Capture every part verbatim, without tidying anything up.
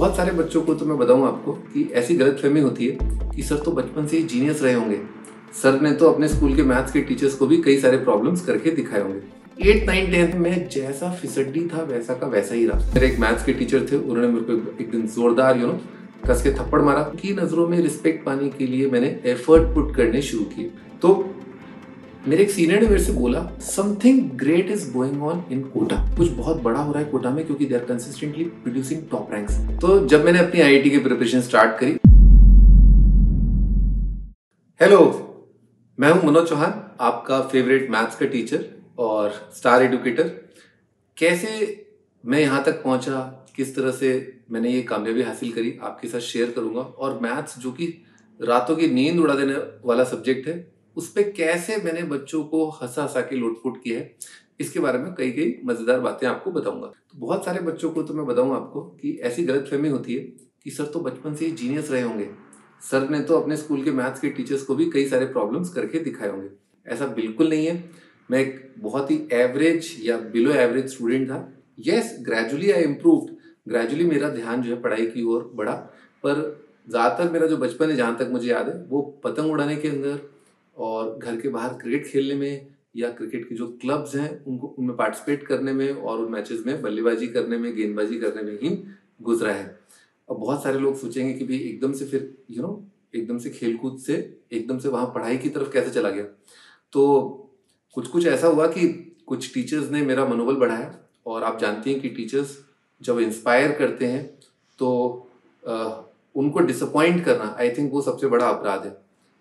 बहुत सारे बच्चों को तो मैं बताऊँ आपको कि ऐसी गलतफहमी होती है कि सर तो बचपन से ही जीनियस रहे होंगे, सर ने तो अपने स्कूल के मैथ्स के टीचर्स को भी कई सारे प्रॉब्लम्स करके दिखाए होंगे। एट नाइन टेंथ में जैसा फिसड्डी था वैसा का वैसा ही रहा। मेरे एक मैथ्स के टीचर थे, उन्होंने मेरे को एक दिन जोरदार यू नो कस के थप्पड़ मारा। की नज़रों में रिस्पेक्ट पाने के लिए मैंने एफर्ट पुट करने शुरू किए। तो मेरे एक सीनियर ने मेरे से बोला something great is going on in Kota, कुछ बहुत बड़ा हो रहा है कोटा में क्योंकि they are consistently producing top ranks. तो जब मैंने अपनी आईआईटी की प्रिपरेशन स्टार्ट करी, हेलो, मैं हूं मनोज चौहान, आपका फेवरेट मैथ्स का टीचर और स्टार एडुकेटर। कैसे मैं यहाँ तक पहुंचा, किस तरह से मैंने ये कामयाबी हासिल करी, आपके साथ शेयर करूंगा। और मैथ्स जो कि रातों की नींद उड़ा देने वाला सब्जेक्ट है, उस पर कैसे मैंने बच्चों को हंसा हंसा के लोटपोट किया है, इसके बारे में कई कई मजेदार बातें आपको बताऊंगा। तो बहुत सारे बच्चों को तो मैं बताऊं आपको कि ऐसी गलतफहमी होती है कि सर तो बचपन से ही जीनियस रहे होंगे, सर ने तो अपने स्कूल के मैथ्स के टीचर्स को भी कई सारे प्रॉब्लम्स करके दिखाए होंगे। ऐसा बिल्कुल नहीं है। मैं एक बहुत ही एवरेज या बिलो एवरेज स्टूडेंट था। Yes, gradually I improved, gradually मेरा ध्यान जो है पढ़ाई की ओर बढ़ा, पर ज़्यादातर मेरा जो बचपन है जहाँ तक मुझे याद है वो पतंग उड़ाने के अंदर और घर के बाहर क्रिकेट खेलने में या क्रिकेट के जो क्लब्स हैं उनको उनमें पार्टिसिपेट करने में और उन मैचेस में बल्लेबाजी करने में, गेंदबाजी करने में ही गुजरा है। अब बहुत सारे लोग सोचेंगे कि भाई एकदम से फिर यू नो एकदम से खेलकूद से एकदम से वहाँ पढ़ाई की तरफ कैसे चला गया। तो कुछ कुछ ऐसा हुआ कि कुछ टीचर्स ने मेरा मनोबल बढ़ाया, और आप जानती हैं कि टीचर्स जब इंस्पायर करते हैं तो आ, उनको डिसअपॉइंट करना आई थिंक वो सबसे बड़ा अपराध है।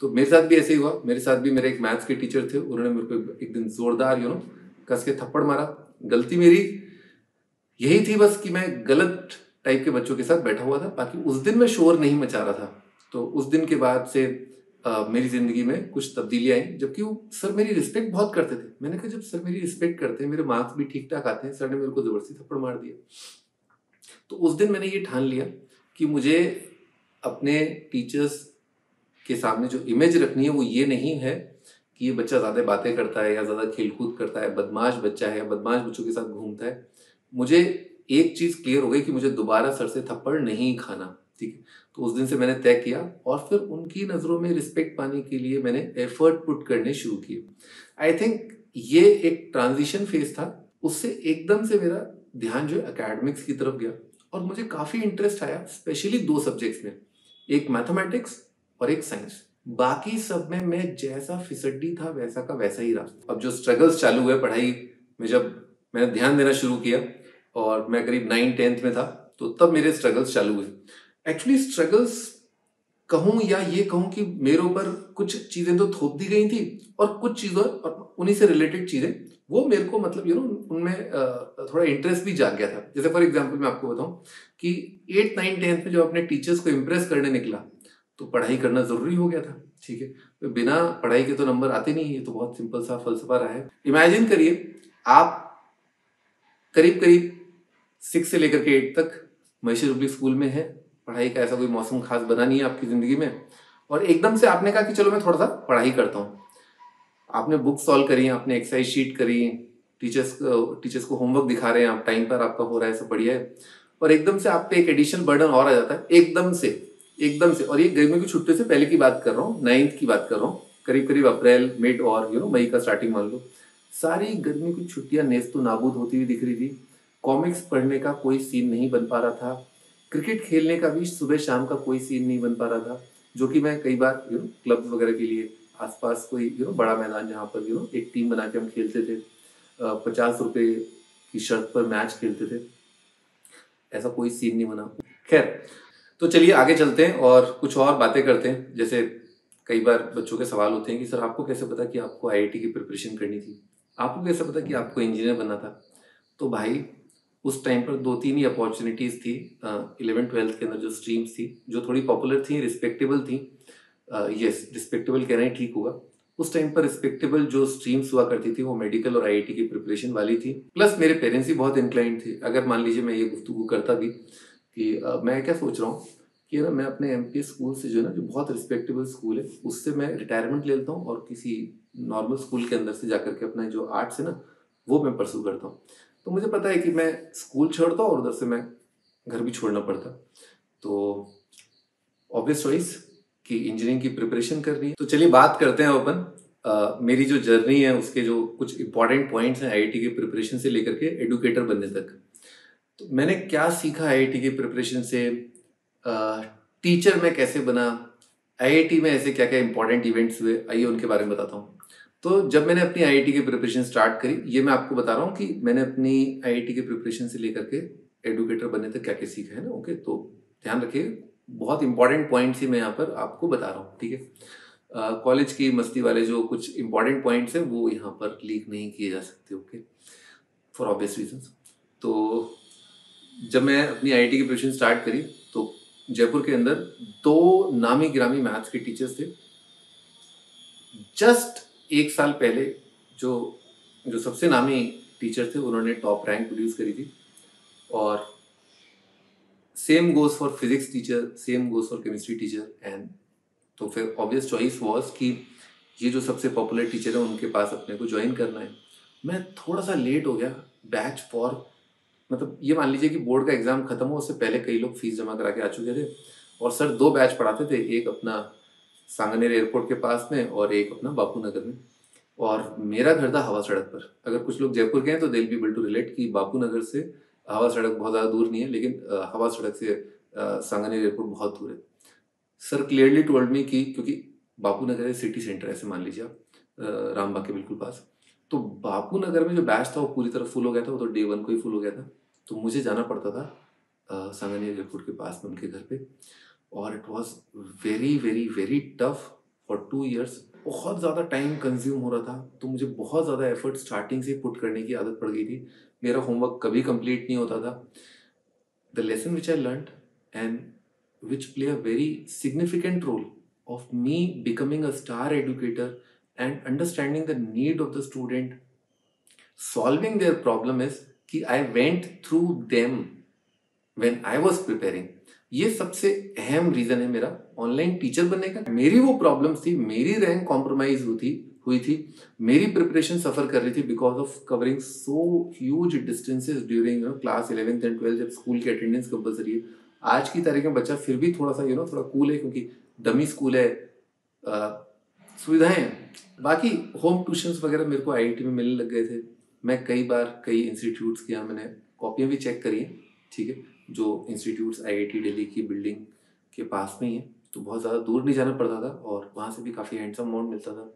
तो मेरे साथ भी ऐसे ही हुआ। मेरे साथ भी मेरे एक मैथ्स के टीचर थे, उन्होंने मेरे को एक दिन जोरदार यू नो कस के थप्पड़ मारा। गलती मेरी यही थी बस कि मैं गलत टाइप के बच्चों के साथ बैठा हुआ था, बाकी उस दिन मैं शोर नहीं मचा रहा था। तो उस दिन के बाद से आ, मेरी ज़िंदगी में कुछ तब्दीलियाँ आई, जबकि वो सर मेरी रिस्पेक्ट बहुत करते थे। मैंने कहा जब सर मेरी रिस्पेक्ट करते हैं, मेरे मार्क्स भी ठीक ठाक आते हैं, सर ने मेरे को ज़बरदस्ती थप्पड़ मार दिया। तो उस दिन मैंने ये ठान लिया कि मुझे अपने टीचर्स के सामने जो इमेज रखनी है वो ये नहीं है कि ये बच्चा ज़्यादा बातें करता है या ज़्यादा खेलकूद करता है, बदमाश बच्चा है, बदमाश बच्चों के साथ घूमता है। मुझे एक चीज़ क्लियर हो गई कि मुझे दोबारा सर से थप्पड़ नहीं खाना, ठीक है। तो उस दिन से मैंने तय किया, और फिर उनकी नज़रों में रिस्पेक्ट पाने के लिए मैंने एफर्ट पुट करने शुरू किए। आई थिंक ये एक ट्रांजिशन फेज था। उससे एकदम से मेरा ध्यान जो है अकेडमिक्स की तरफ गया, और मुझे काफ़ी इंटरेस्ट आया स्पेशली दो सब्जेक्ट्स में, एक मैथमेटिक्स और एक साइंस। बाकी सब में मैं जैसा फिसड्डी था वैसा का वैसा ही रहा। अब जो स्ट्रगल्स चालू हुए पढ़ाई में, जब मैंने ध्यान देना शुरू किया और मैं करीब नाइन टेंथ में था, तो तब मेरे स्ट्रगल्स चालू हुए। एक्चुअली स्ट्रगल्स कहूँ या ये कहूँ कि मेरे ऊपर कुछ चीज़ें तो थोप दी गई थी, और कुछ चीज़ों और उन्हीं से रिलेटेड चीज़ें वो मेरे को मतलब यू नो उनमें थोड़ा इंटरेस्ट भी जाग गया था। जैसे फॉर एग्जाम्पल मैं आपको बताऊँ कि एट नाइन टेंथ में जब अपने टीचर्स को इम्प्रेस करने निकला तो पढ़ाई करना ज़रूरी हो गया था, ठीक है। तो बिना पढ़ाई के तो नंबर आते नहीं, ये तो बहुत सिंपल सा फलसफा रहा है। इमेजिन करिए आप करीब करीब सिक्स से लेकर के एट तक महेश पब्लिक स्कूल में हैं, पढ़ाई का ऐसा कोई मौसम खास बना नहीं है आपकी ज़िंदगी में, और एकदम से आपने कहा कि चलो मैं थोड़ा सा पढ़ाई करता हूँ। आपने बुक सॉल्व करी, आपने एक्सरसाइज शीट करी, टीचर्स टीचर्स को होमवर्क दिखा रहे हैं, आप टाइम पर आपका हो रहा है, सब बढ़िया है, और एकदम से आप पे एक एडिशनल बर्डन और आ जाता है एकदम से एकदम से। और ये गर्मी की छुट्टी से पहले की बात कर रहा हूँ, नाइन्थ की बात कर रहा हूँ, करीब करीब अप्रैल मिड और यू नो मई का स्टार्टिंग मान लो। सारी गर्मी की छुट्टियाँ नेस्त तो नाबूद होती हुई दिख रही थी। कॉमिक्स पढ़ने का कोई सीन नहीं बन पा रहा था, क्रिकेट खेलने का भी सुबह शाम का कोई सीन नहीं बन पा रहा था, जो कि मैं कई बार यू नो क्लब्स वगैरह के लिए आसपास कोई यू नो बड़ा मैदान जहाँ पर यू नो एक टीम बना के हम खेलते थे, पचास रुपये की शर्त पर मैच खेलते थे, ऐसा कोई सीन नहीं बना। खैर, तो चलिए आगे चलते हैं और कुछ और बातें करते हैं। जैसे कई बार बच्चों के सवाल होते हैं कि सर आपको कैसे पता कि आपको आईआईटी की प्रिपरेशन करनी थी, आपको कैसे पता कि आपको इंजीनियर बनना था। तो भाई उस टाइम पर दो तीन ही अपॉर्चुनिटीज़ थी इलेवन ट्वेल्थ के अंदर, जो स्ट्रीम्स थी जो थोड़ी पॉपुलर थी, रिस्पेक्टेबल थी। येस, रिस्पेक्टेबल कहना ही ठीक होगा। उस टाइम पर रिस्पेक्टेबल जो स्ट्रीम्स हुआ करती थी वो मेडिकल और आईआईटी की प्रिपरेशन वाली थी। प्लस मेरे पेरेंट्स ही बहुत इंक्लाइंड थे। अगर मान लीजिए मैं ये गुफ्तगू करता भी कि आ, मैं क्या सोच रहा हूँ कि ना मैं अपने एमपीएस स्कूल से जो ना जो बहुत रिस्पेक्टेबल स्कूल है उससे मैं रिटायरमेंट ले लेता हूँ और किसी नॉर्मल स्कूल के अंदर से जाकर के अपना जो आर्ट्स है ना वो मैं परसू करता हूँ। तो मुझे पता है कि मैं स्कूल छोड़ता हूँ और उधर से मैं घर भी छोड़ना पड़ता। तो ऑब्वियस चॉइस कि इंजीनियरिंग की प्रिपरेशन कर रही है। तो चलिए बात करते हैं अपन Uh, मेरी जो जर्नी है उसके जो कुछ इंपॉर्टेंट पॉइंट्स हैं आईआईटी के प्रिपरेशन से लेकर के एडुकेटर बनने तक। तो मैंने क्या सीखा आईआईटी के प्रिपरेशन से, टीचर uh, मैं कैसे बना, आईआईटी में ऐसे क्या क्या इंपॉर्टेंट इवेंट्स हुए, आइए उनके बारे में बताता हूँ। तो जब मैंने अपनी आईआईटी की प्रिपरेशन स्टार्ट करी, ये मैं आपको बता रहा हूँ कि मैंने अपनी आईआईटी के प्रिपरेशन से लेकर के एडुकेटर बनने तक क्या क्या सीखा है ना। ओके, तो ध्यान रखिए, बहुत इंपॉर्टेंट पॉइंट्स ही मैं यहाँ पर आपको बता रहा हूँ, ठीक है। कॉलेज uh, की मस्ती वाले जो कुछ इंपॉर्टेंट पॉइंट्स हैं वो यहाँ पर लीक नहीं किए जा सकते, ओके, फॉर ऑब्वियस रीजंस। तो जब मैं अपनी आईआईटी की प्रिपरेशन स्टार्ट करी तो जयपुर के अंदर दो नामी गिरामी मैथ्स के टीचर्स थे। जस्ट एक साल पहले जो जो सबसे नामी टीचर थे उन्होंने टॉप रैंक प्रोड्यूस करी थी, और same goes for physics teacher, same goes for chemistry teacher. And तो फिर ऑब्वियस चॉइस वॉज कि ये जो सबसे पॉपुलर टीचर है उनके पास अपने को ज्वाइन करना है। मैं थोड़ा सा लेट हो गया बैच फॉर, मतलब ये मान लीजिए कि बोर्ड का एग्ज़ाम खत्म हो उससे पहले कई लोग फीस जमा करा के आ चुके थे। और सर दो बैच पढ़ाते थे, एक अपना सांगनेर एयरपोर्ट के पास में और एक अपना बापू नगर में, और मेरा घर था हवा सड़क पर। अगर कुछ लोग जयपुर के हैं तो they will be able to relate कि बापू नगर से हवा सड़क बहुत ज़्यादा दूर नहीं है, लेकिन हवा सड़क से सांगनेर एयरपोर्ट बहुत दूर है। सर क्लियरली टोल्ड मी कि क्योंकि बापू नगर है सिटी सेंटर, ऐसे मान लीजिए आप रामबाग के बिल्कुल पास, तो बापू नगर में जो बैच था वो पूरी तरह फुल हो गया था, वो तो डे वन को ही फुल हो गया था। तो मुझे जाना पड़ता था सांगनेर एयरपोर्ट के पास में उनके घर पे, और it was very very very tough for two years. बहुत ज़्यादा टाइम कंज्यूम हो रहा था, तो मुझे बहुत ज़्यादा एफर्ट स्टार्टिंग से पुट करने की आदत पड़ गई थी। मेरा होमवर्क कभी कम्प्लीट नहीं होता था। The lesson which I learn and which play a very significant role of me becoming a star educator and understanding the need of the student, solving their problem is कि I went through them when I was preparing। ये सबसे अहम reason है मेरा online teacher बनने का। मेरी वो प्रॉब्लम्स थी, मेरी रैंक कॉम्प्रोमाइज हुई थी हुई थी मेरी प्रिपरेशन सफ़र कर रही थी because of covering so huge distances during class eleventh and twelfth, जब स्कूल की अटेंडेंस कंपल्सरी है। आज की तारीख में बच्चा फिर भी थोड़ा सा यू नो थोड़ा कूल है क्योंकि डमी स्कूल है, सुविधाएं। बाकी होम ट्यूशन्स वगैरह मेरे को आईआईटी में मिलने लग गए थे। मैं कई बार कई इंस्टीट्यूट्स की मैंने कॉपियाँ भी चेक करी हैं, ठीक है, जो इंस्टीट्यूट्स आईआईटी दिल्ली की बिल्डिंग के पास में ही है, तो बहुत ज़्यादा दूर नहीं जाना पड़ता था और वहाँ से भी काफ़ी हैंडसम अमाउंट मिलता था।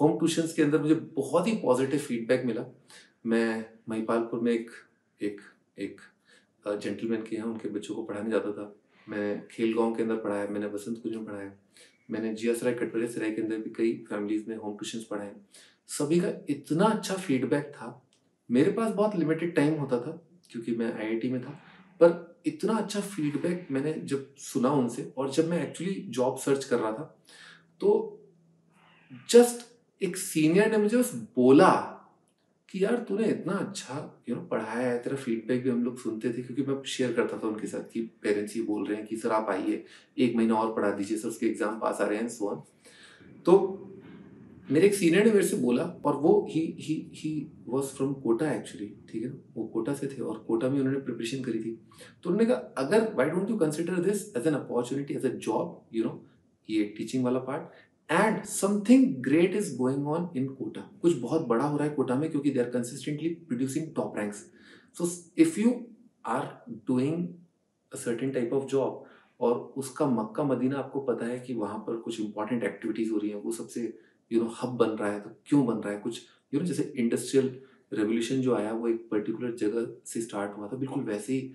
होम ट्यूशन्स के अंदर मुझे बहुत ही पॉजिटिव फीडबैक मिला। मैं महिपालपुर में एक एक एक जेंटलमैन के हैं, उनके बच्चों को पढ़ाने जाता था। मैंने खेल गांव के अंदर पढ़ाया, मैंने बसंत कुंज में पढ़ाया, मैंने जियासराय कटवरिया सराय के अंदर भी कई फैमिलीज में होम ट्यूशन्स पढ़ाए। सभी का इतना अच्छा फीडबैक था। मेरे पास बहुत लिमिटेड टाइम होता था क्योंकि मैं आईआईटी में था, पर इतना अच्छा फीडबैक मैंने जब सुना उनसे, और जब मैं एक्चुअली जॉब सर्च कर रहा था तो जस्ट एक सीनियर ने मुझे बस बोला कि यार तूने इतना अच्छा यू नो पढ़ाया है, तेरा फीडबैक भी हम लोग सुनते थे क्योंकि मैं शेयर करता था उनके साथ कि पेरेंट्स ये बोल रहे हैं कि सर आप आइए एक महीना और पढ़ा दीजिए, सर उसके एग्जाम पास आ रहे हैं सो ऑन। तो मेरे एक सीनियर ने मेरे से बोला, और वो ही he he was from Kota actually, ठीक है, वो कोटा से थे और कोटा में उन्होंने प्रिपरेशन करी थी। तो उन्होंने कहा अगर why don't you consider this as an opportunity, as a job, you know ये टीचिंग वाला पार्ट, And something great is going on in Kota. कुछ बहुत बड़ा हो रहा है कोटा में क्योंकि they are consistently producing top ranks. So if you are doing a certain type of job और उसका मक्का मदीना आपको पता है कि वहाँ पर कुछ important activities हो रही हैं, वो सबसे you know hub बन रहा है, तो क्यों बन रहा है, कुछ you know जैसे industrial revolution जो आया वो एक particular जगह से start हुआ था, बिल्कुल वैसे ही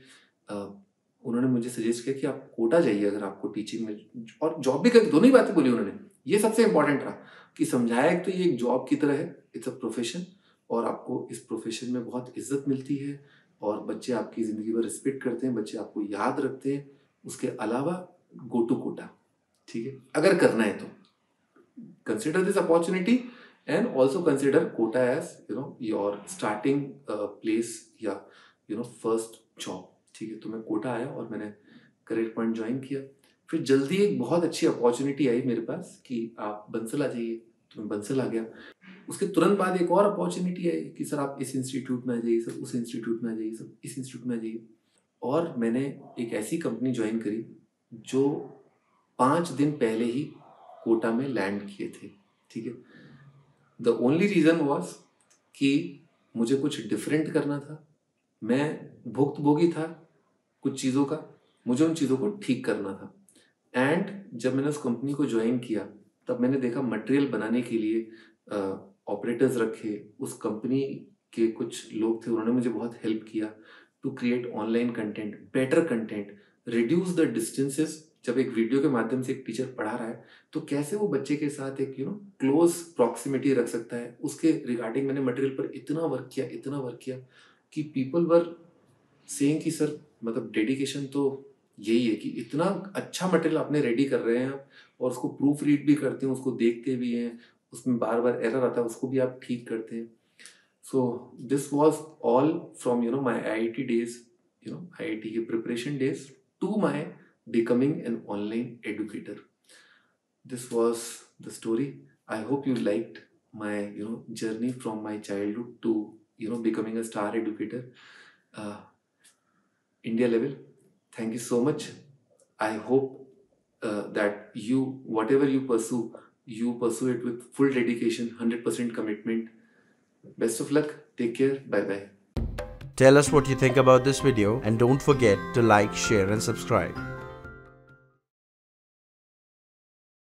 uh, उन्होंने मुझे सजेस्ट किया कि आप कोटा जाइए अगर आपको टीचिंग में और जॉब भी कर, दोनों ही बातें बोली उन्होंने। ये सबसे इम्पॉर्टेंट रहा कि समझाया एक तो ये एक जॉब की तरह है, इट्स अ प्रोफेशन, और आपको इस प्रोफेशन में बहुत इज्जत मिलती है और बच्चे आपकी ज़िंदगी भर रिस्पेक्ट करते हैं, बच्चे आपको याद रखते हैं। उसके अलावा गो टू कोटा, ठीक है, अगर करना है तो consider this opportunity and also consider Kota as you know your starting place या यू नो फर्स्ट जॉब, ठीक है। तो मैं कोटा आया और मैंने करियर पॉइंट ज्वाइन किया। फिर जल्दी एक बहुत अच्छी अपॉर्चुनिटी आई मेरे पास कि आप बंसल आ जाइए, तो मैं बंसल आ गया। उसके तुरंत बाद एक और अपॉर्चुनिटी आई कि सर आप इस इंस्टीट्यूट में आ जाइए, सर उस इंस्टीट्यूट में आ जाइए, सर इस इंस्टीट्यूट में आ जाइए। और मैंने एक ऐसी कंपनी ज्वाइन करी जो पाँच दिन पहले ही कोटा में लैंड किए थे, ठीक है। द ओनली रीज़न वॉज कि मुझे कुछ डिफरेंट करना था, मैं भुक्तभोगी था कुछ चीज़ों का, मुझे उन चीज़ों को ठीक करना था। एंड जब मैंने उस कंपनी को ज्वाइन किया तब मैंने देखा मटेरियल बनाने के लिए ऑपरेटर्स रखे, उस कंपनी के कुछ लोग थे, उन्होंने मुझे बहुत हेल्प किया to create online content, better content, reduce the distances. जब एक वीडियो के माध्यम से एक टीचर पढ़ा रहा है तो कैसे वो बच्चे के साथ एक यू नो क्लोज प्रॉक्सिमिटी रख सकता है, उसके रिगार्डिंग मैंने मटेरियल पर इतना वर्क किया इतना वर्क किया कि पीपल वर सेइंग कि सर मतलब डेडिकेशन तो यही है कि इतना अच्छा मटेरियल आपने रेडी कर रहे हैं और उसको प्रूफ रीड भी करते हैं, उसको देखते भी हैं, उसमें बार बार एरर आता है उसको भी आप ठीक करते हैं। So this was all from you know my I I T days, you know I I T के preparation days to my becoming an online educator. This was the story. I hope you liked my you know journey from my childhood to you know becoming a star educator, uh, India level. Thank you so much. I hope uh, that you whatever you pursue, you pursue it with full dedication, one hundred percent commitment. Best of luck. Take care. Bye bye. Tell us what you think about this video and don't forget to like, share and subscribe.